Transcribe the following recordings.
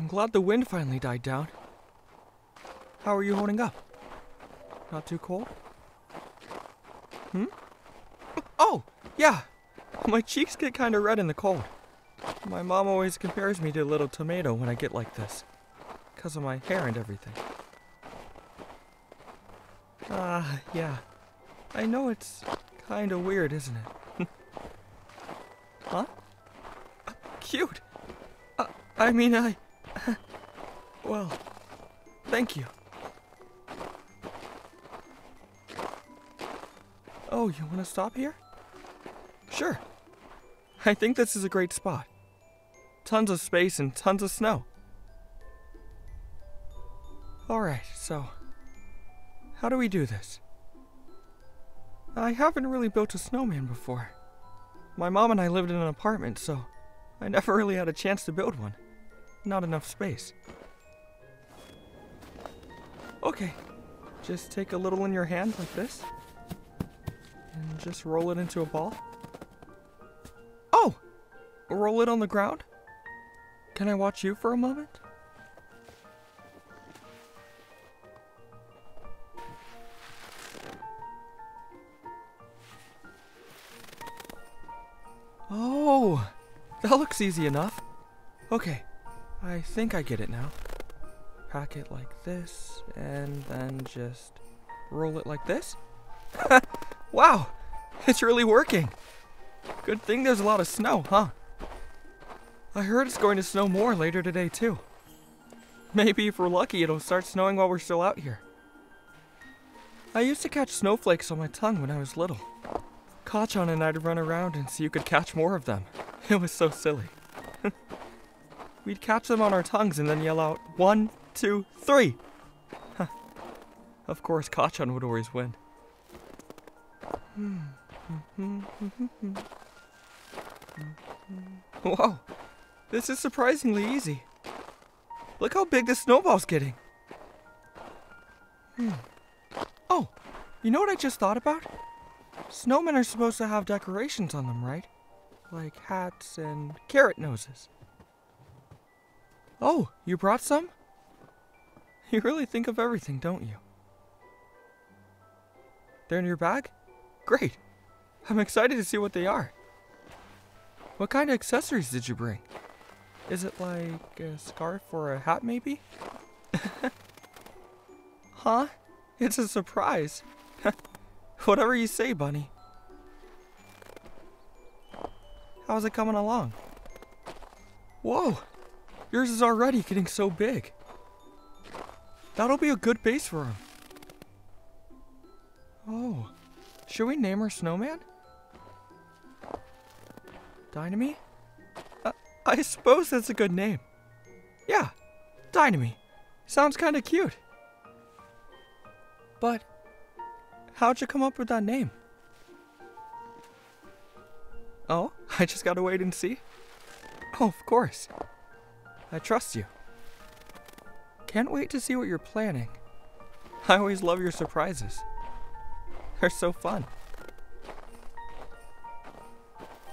I'm glad the wind finally died down. How are you holding up? Not too cold? Hmm? Oh, yeah! My cheeks get kind of red in the cold. My mom always compares me to a little tomato when I get like this. Because of my hair and everything. Yeah. I know it's kind of weird, isn't it? Huh? Cute! Well, thank you. Oh, you want to stop here? Sure. I think this is a great spot. Tons of space and tons of snow. Alright, so... how do we do this? I haven't really built a snowman before. My mom and I lived in an apartment, so I never really had a chance to build one. Not enough space. Okay, just take a little in your hand like this. And just roll it into a ball. Oh! Roll it on the ground? Can I watch you for a moment? Oh! That looks easy enough. Okay, I think I get it now. Pack it like this, and then just roll it like this. Wow, it's really working. Good thing there's a lot of snow, huh? I heard it's going to snow more later today, too. Maybe if we're lucky, it'll start snowing while we're still out here. I used to catch snowflakes on my tongue when I was little. Kacchan and I'd run around and see who could catch more of them. It was so silly. We'd catch them on our tongues and then yell out, 1, 2, 3! Of course, Kacchan would always win. Whoa, this is surprisingly easy. Look how big this snowball's getting. Oh, you know what I just thought about? Snowmen are supposed to have decorations on them, right? Like hats and carrot noses. Oh, you brought some? You really think of everything, don't you? They're in your bag? Great! I'm excited to see what they are. What kind of accessories did you bring? Is it like a scarf or a hat, maybe? Huh? It's a surprise. Whatever you say, Bunny. How's it coming along? Whoa! Yours is already getting so big. That'll be a good base for him. Oh. Should we name her snowman? Dynamite? I suppose that's a good name. Yeah, Dynamite. Sounds kind of cute. But, how'd you come up with that name? Oh, I just gotta wait and see. Oh, of course. I trust you. Can't wait to see what you're planning. I always love your surprises. They're so fun.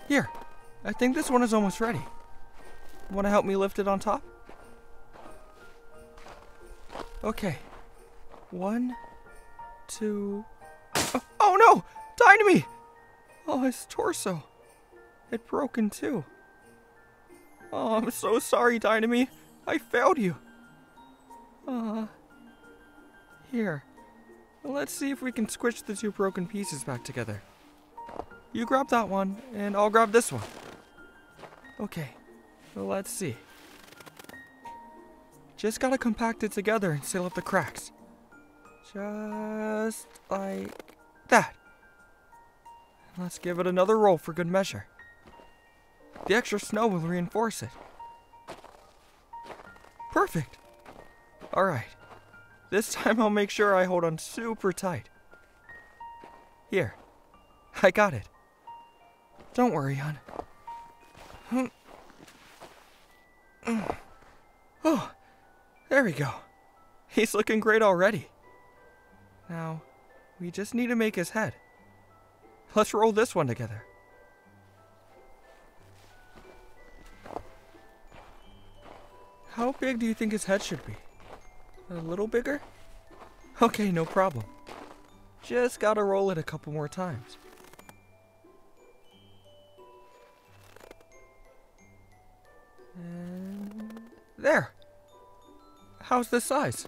Here, I think this one is almost ready. Want to help me lift it on top? Okay. 1, 2... Oh no! Dynamite! Oh, his torso. It broke in two. Oh, I'm so sorry, Dynamite. I failed you. Here. Let's see if we can squish the two broken pieces back together. You grab that one, and I'll grab this one. Okay, let's see. Just gotta compact it together and seal up the cracks. Just like that. Let's give it another roll for good measure. The extra snow will reinforce it. Perfect! Alright. This time I'll make sure I hold on super tight. Here. I got it. Don't worry, hon. Oh, there we go. He's looking great already. Now, we just need to make his head. Let's roll this one together. How big do you think his head should be? A little bigger? Okay, no problem. Just gotta roll it a couple more times. And there! How's the size?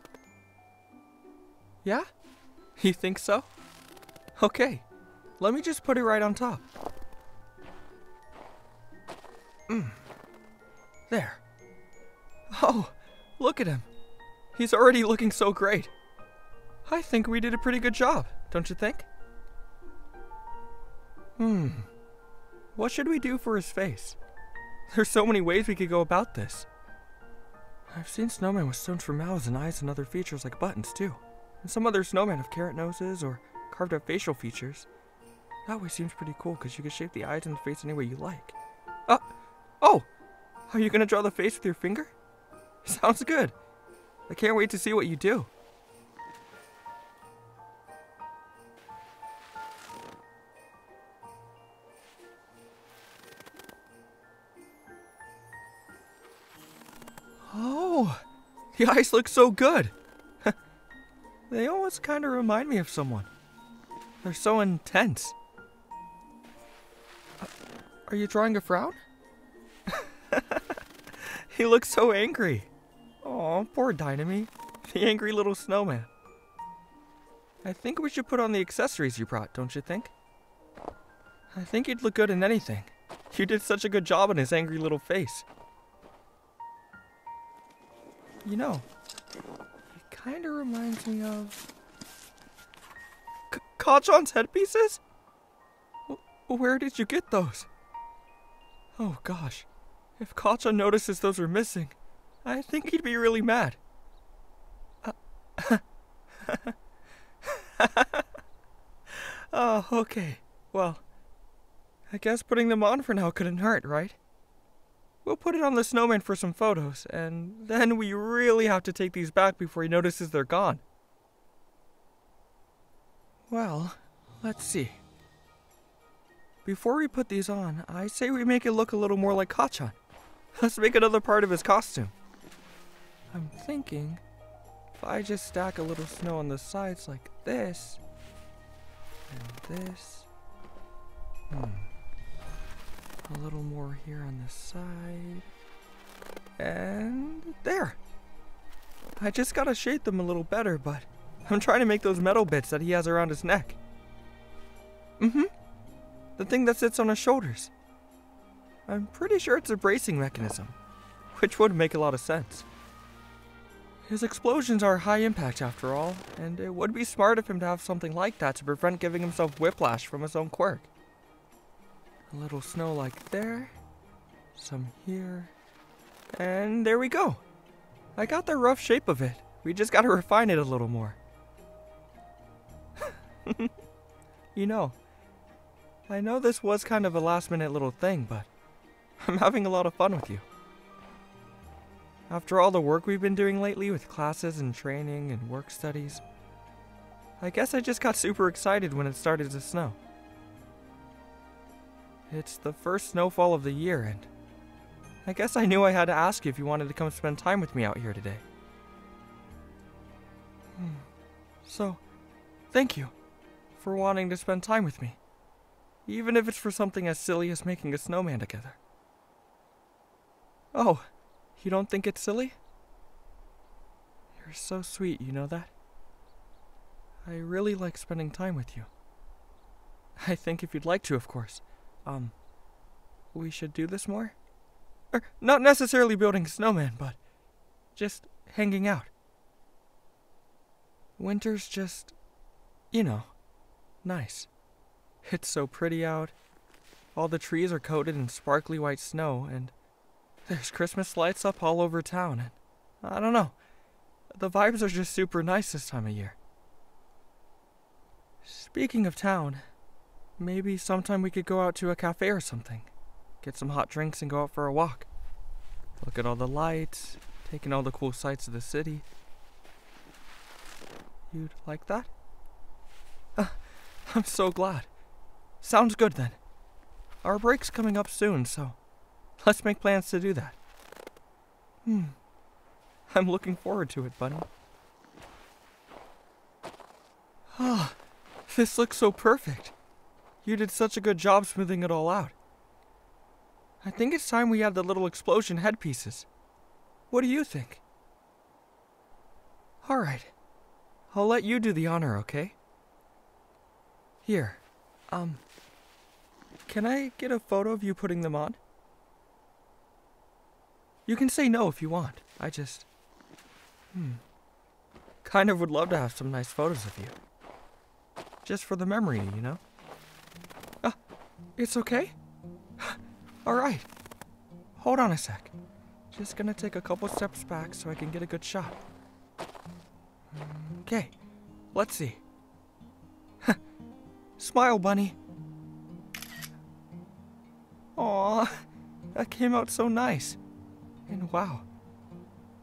Yeah? You think so? Okay, let me just put it right on top. There. Oh, look at him. He's already looking so great. I think we did a pretty good job, don't you think? What should we do for his face? There's so many ways we could go about this. I've seen snowmen with stones for mouths and eyes and other features like buttons too. And some other snowmen have carrot noses or carved out facial features. That way seems pretty cool because you can shape the eyes and the face any way you like. Oh! Are you gonna draw the face with your finger? Sounds good. I can't wait to see what you do. Oh, the eyes look so good. They almost kind of remind me of someone. They're so intense. Are you drawing a frown? He looks so angry. Aw, poor Dynamite, the angry little snowman. I think we should put on the accessories you brought, don't you think? I think you'd look good in anything. You did such a good job on his angry little face. You know, it kind of reminds me of... Kacchan's headpieces? Where did you get those? Oh gosh, if Kacchan notices those were missing, I think he'd be really mad. Oh, okay. Well, I guess putting them on for now couldn't hurt, right? We'll put it on the snowman for some photos, and then we really have to take these back before he notices they're gone. Well, let's see. Before we put these on, I say we make it look a little more like Kacchan. Let's make another part of his costume. I'm thinking, if I just stack a little snow on the sides like this, and this, a little more here on the side, and there. I just gotta shape them a little better, but I'm trying to make those metal bits that he has around his neck. The thing that sits on his shoulders. I'm pretty sure it's a bracing mechanism, which would make a lot of sense. His explosions are high impact after all, and it would be smart of him to have something like that to prevent giving himself whiplash from his own quirk. A little snow like there, some here, and there we go. I got the rough shape of it. We just gotta refine it a little more. You know, I know this was kind of a last-minute little thing, but I'm having a lot of fun with you. After all the work we've been doing lately with classes and training and work studies, I guess I just got super excited when it started to snow. It's the first snowfall of the year, and I guess I knew I had to ask you if you wanted to come spend time with me out here today. So, thank you for wanting to spend time with me. Even if it's for something as silly as making a snowman together. Oh, you don't think it's silly? You're so sweet, you know that? I really like spending time with you. I think if you'd like to, of course. We should do this more? Or, not necessarily building a snowman, but just hanging out. Winter's just, you know, nice. It's so pretty out. All the trees are coated in sparkly white snow, and there's Christmas lights up all over town, and I don't know. The vibes are just super nice this time of year. Speaking of town, maybe sometime we could go out to a cafe or something. Get some hot drinks and go out for a walk. Look at all the lights, take in all the cool sights of the city. You'd like that? I'm so glad. Sounds good then. Our break's coming up soon, so let's make plans to do that. I'm looking forward to it, buddy. Ah, this looks so perfect. You did such a good job smoothing it all out. I think it's time we had the little explosion headpieces. What do you think? All right. I'll let you do the honor, okay? Here, can I get a photo of you putting them on? You can say no if you want. I just... kind of would love to have some nice photos of you. Just for the memory, you know? It's okay? Alright. Hold on a sec. Just gonna take a couple steps back so I can get a good shot. Okay, let's see. Smile, bunny. Aww, that came out so nice. And wow,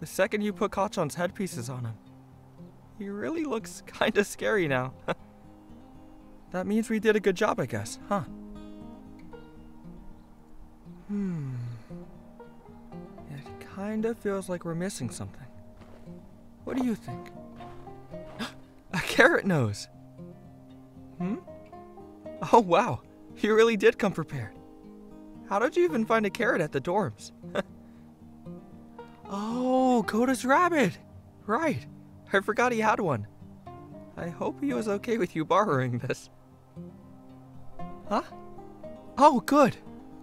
the second you put Kacchan's headpieces on him, he really looks kinda scary now. That means we did a good job, I guess, huh? It kinda feels like we're missing something. What do you think? A carrot nose! Oh wow, you really did come prepared. How did you even find a carrot at the dorms? Oh, Koda's rabbit! Right, I forgot he had one. I hope he was okay with you borrowing this. Huh? Oh, good!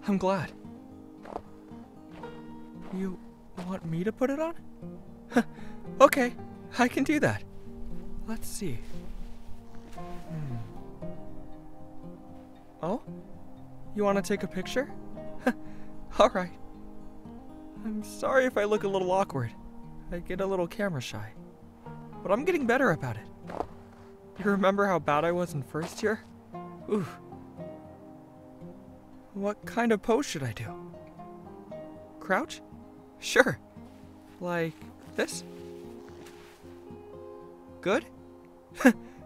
I'm glad. You want me to put it on? Okay, I can do that. Let's see. Oh? You want to take a picture? Alright. I'm sorry if I look a little awkward. I get a little camera shy. But I'm getting better about it. You remember how bad I was in first year? Oof. What kind of pose should I do? Crouch? Sure. Like this? Good?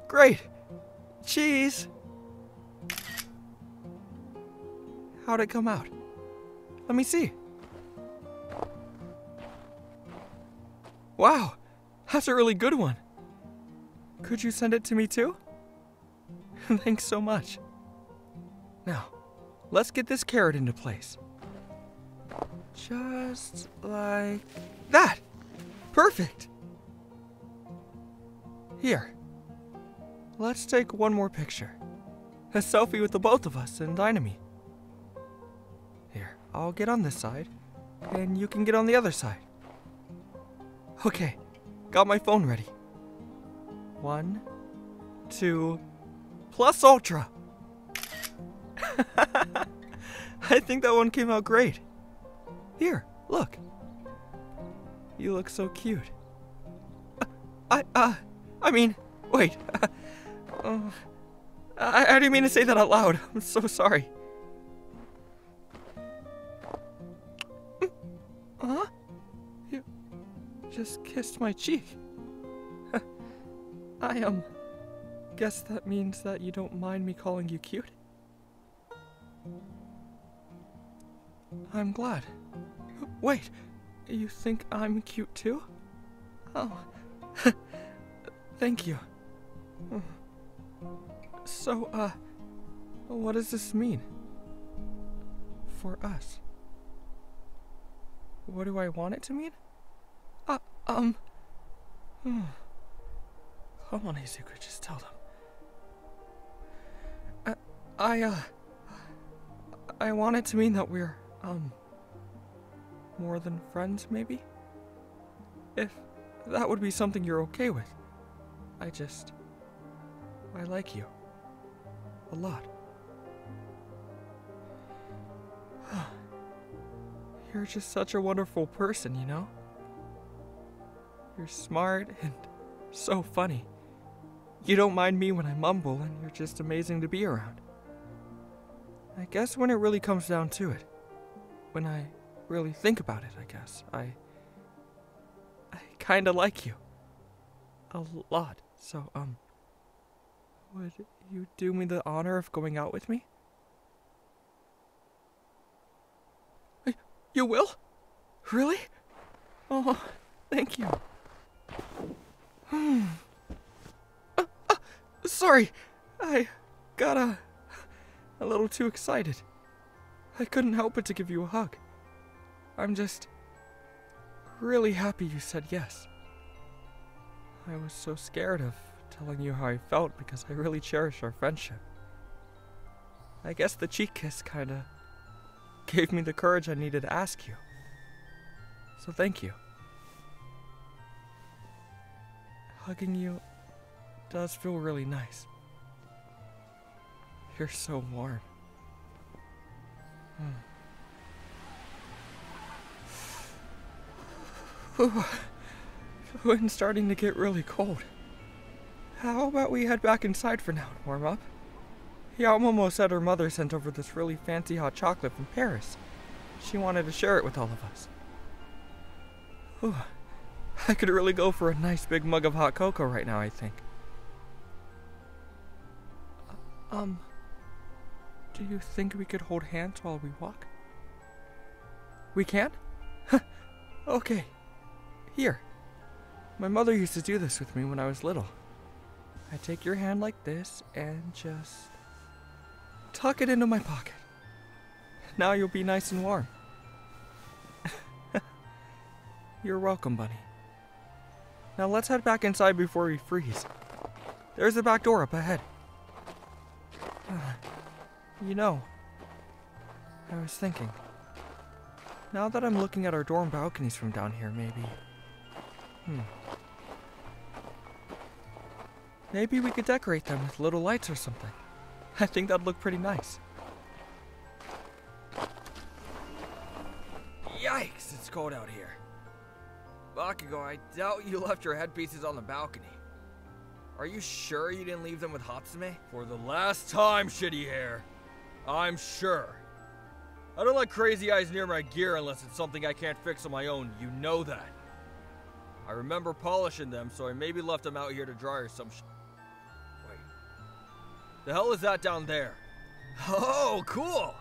Great! Cheese! How'd it come out? Let me see. Wow! That's a really good one. Could you send it to me too? Thanks so much. Now, let's get this carrot into place. Just like that! Perfect! Here. Let's take one more picture. A selfie with the both of us and Dynamite. Here, I'll get on this side, and you can get on the other side. Okay, got my phone ready. 1, 2, plus ultra! I think that one came out great. Here, look. You look so cute. I mean, wait. I didn't mean to say that out loud. I'm so sorry. Huh? You just kissed my cheek. I, guess that means that you don't mind me calling you cute? I'm glad. Wait, you think I'm cute too? Oh, thank you. So, what does this mean? For us? What do I want it to mean? Come on, Izuku, just tell them. I want it to mean that we're, more than friends, maybe? If that would be something you're okay with. I like you. A lot. You're just such a wonderful person, you know? You're smart and so funny. You don't mind me when I mumble, and you're just amazing to be around. I guess when it really comes down to it, when I really think about it, I guess, I kinda like you. A lot. So, would you do me the honor of going out with me? You will? Really? Oh, Thank you. Sorry, I got a little too excited. I couldn't help but to give you a hug. I'm just really happy you said yes. I was so scared of telling you how I felt because I really cherish our friendship. I guess the cheek kiss kinda gave me the courage I needed to ask you. So thank you. Hugging you does feel really nice. You're so warm. The wind's starting to get really cold. How about we head back inside for now and warm up? Yaomomo said her mother sent over this really fancy hot chocolate from Paris. She wanted to share it with all of us. I could really go for a nice big mug of hot cocoa right now, I think. Do you think we could hold hands while we walk? We can? Okay. Here. My mother used to do this with me when I was little. I take your hand like this and just tuck it into my pocket. Now you'll be nice and warm. You're welcome, Bunny. Now let's head back inside before we freeze. There's the back door up ahead. You know, I was thinking, now that I'm looking at our dorm balconies from down here, maybe we could decorate them with little lights or something. I think that'd look pretty nice. Yikes, it's cold out here. Bakugo, I doubt you left your headpieces on the balcony. Are you sure you didn't leave them with Hatsume? For the last time, shitty hair. I'm sure. I don't let crazy eyes near my gear unless it's something I can't fix on my own, you know that. I remember polishing them, so I maybe left them out here to dry or some sh... Wait. The hell is that down there? Oh, cool!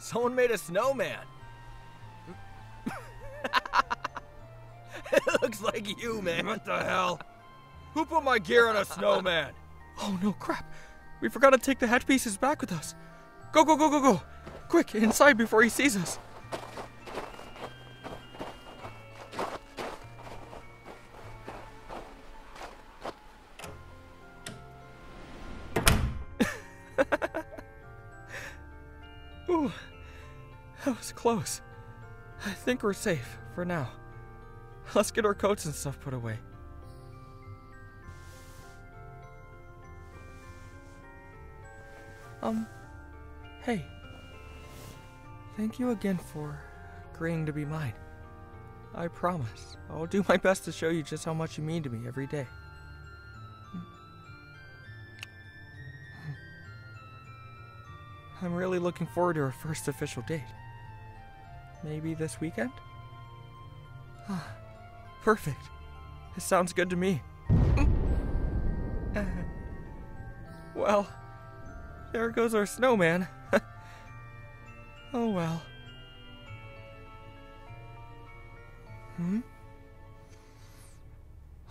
Someone made a snowman. It looks like you, man. What the hell? Who put my gear on a snowman? Oh no, crap. We forgot to take the headpieces back with us. Go, go, go, go, go. Quick, inside before he sees us. Ooh, that was close. I think we're safe for now. Let's get our coats and stuff put away. Hey. Thank you again for agreeing to be mine. I promise, I'll do my best to show you just how much you mean to me every day. I'm really looking forward to our first official date. Maybe this weekend? Perfect. It sounds good to me. Well... there goes our snowman. Oh well.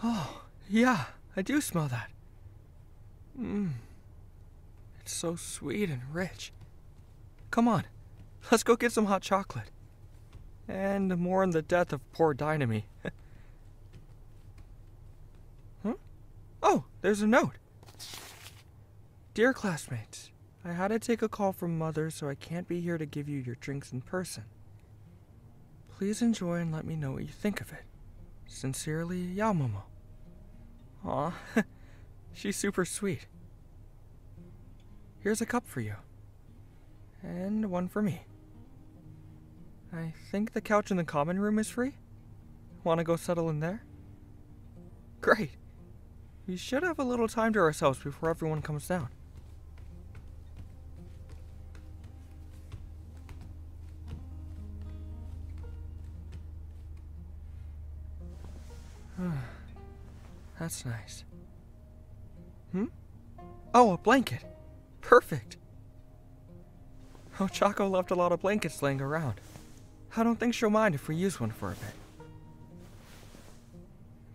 Oh, yeah, I do smell that. It's so sweet and rich. Come on, let's go get some hot chocolate. And mourn the death of poor Dynamite. Oh, there's a note. Dear classmates, I had to take a call from Mother, so I can't be here to give you your drinks in person. Please enjoy and let me know what you think of it. Sincerely, Yaomomo. Aw, she's super sweet. Here's a cup for you. And one for me. I think the couch in the common room is free. Want to go settle in there? Great. We should have a little time to ourselves before everyone comes down. That's nice. Oh, a blanket. Perfect. Oh, Chaco left a lot of blankets laying around. I don't think she'll mind if we use one for a bit.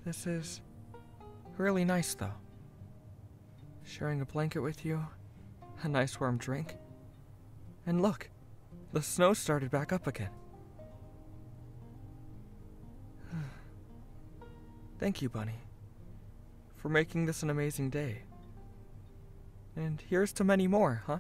This is really nice, though. Sharing a blanket with you, a nice warm drink. And look, the snow started back up again. Thank you, Bunny, for making this an amazing day. And here's to many more, huh?